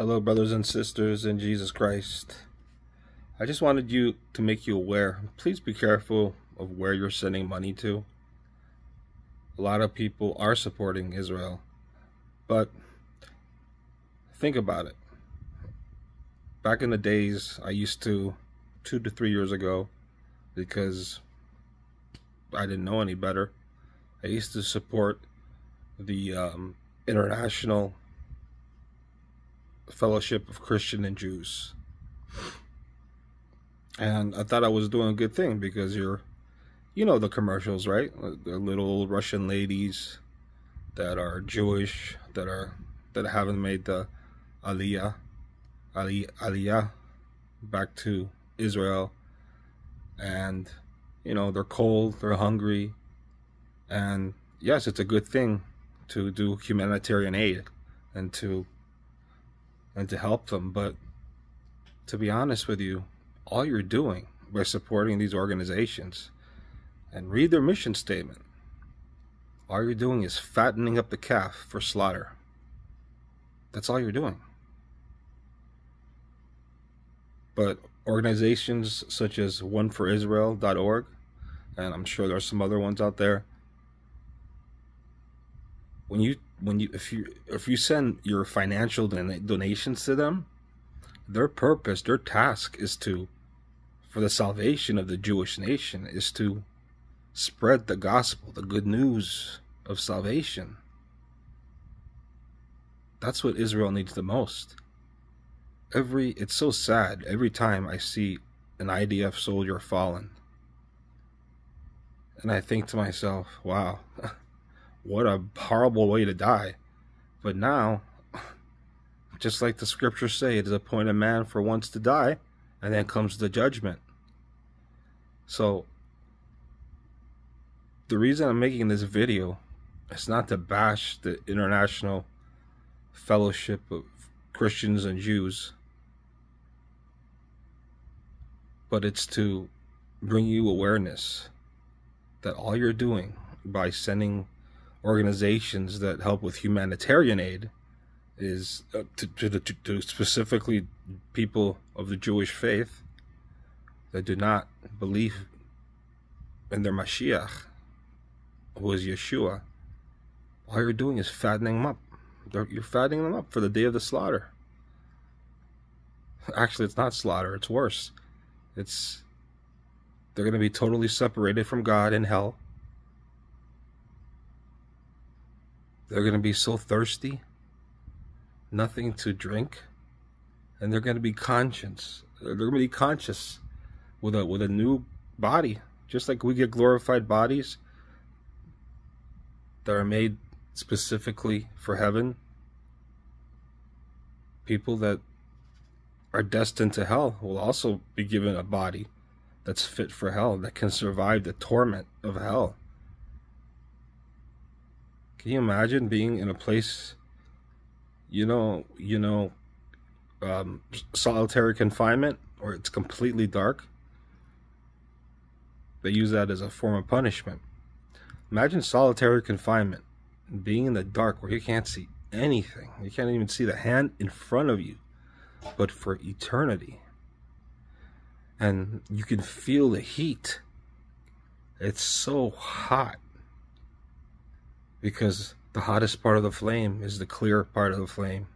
Hello, brothers and sisters in Jesus Christ. I just wanted you to make you aware. Please be careful of where you're sending money to. A lot of people are supporting Israel, but think about it. Back in the days, I used to, 2 to 3 years ago, because I didn't know any better, I used to support the International Fellowship of Christian and Jews. And I thought I was doing a good thing because you know the commercials, right? The little Russian ladies that are Jewish, that haven't made the Aliyah back to Israel. And, you know, they're cold, they're hungry. And yes, it's a good thing to do humanitarian aid and to help them, but to be honest with you, all you're doing by supporting these organizations, and read their mission statement, all you're doing is fattening up the calf for slaughter. That's all you're doing. But organizations such as oneforisrael.org, and I'm sure there's some other ones out there, if you send your financial donations to them, their purpose, their task is to, for the salvation of the Jewish nation, is to spread the gospel, the good news of salvation. That's what Israel needs the most. It's so sad every time I see an IDF soldier fallen, and I think to myself, wow. What a horrible way to die. But now, just like the scriptures say, it is appointed man for once to die, and then comes the judgment. So, the reason I'm making this video is not to bash the International Fellowship of Christians and Jews, but it's to bring you awareness that all you're doing by sending organizations that help with humanitarian aid is to specifically people of the Jewish faith that do not believe in their Mashiach, who is Yeshua. All you're doing is fattening them up. You're fattening them up for the day of the slaughter. Actually, it's not slaughter, it's worse. They're going to be totally separated from God in hell. They're going to be so thirsty, nothing to drink, and they're going to be conscious. They're going to be conscious with a new body, just like we get glorified bodies that are made specifically for heaven. People that are destined to hell will also be given a body that's fit for hell, that can survive the torment of hell. Can you imagine being in a place, solitary confinement, or it's completely dark? They use that as a form of punishment. Imagine solitary confinement, being in the dark where you can't see anything. You can't even see the hand in front of you, but for eternity. And you can feel the heat. It's so hot, because the hottest part of the flame is the clear part of the flame.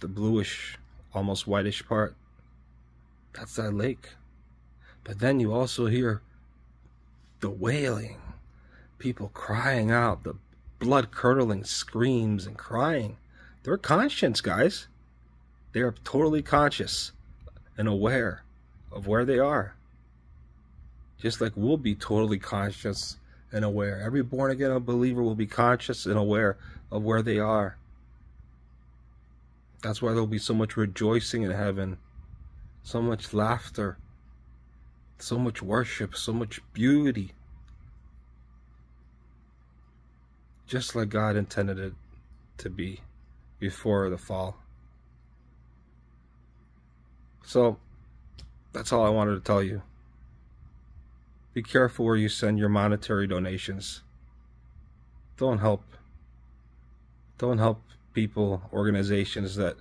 The bluish, almost whitish part. That's that lake. But then you also hear the wailing. People crying out, the blood-curdling screams and crying. They're conscious, guys. They are totally conscious and aware of where they are. Just like we'll be totally conscious and aware. Every born-again believer will be conscious and aware of where they are. That's why there'll be so much rejoicing in heaven, so much laughter, so much worship, so much beauty. Just like God intended it to be before the fall. So, that's all I wanted to tell you. Be careful where you send your monetary donations. Don't help people, organizations that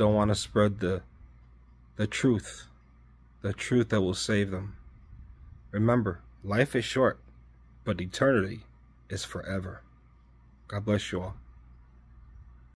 don't want to spread the truth that will save them. Remember, life is short, but eternity is forever. God bless you all.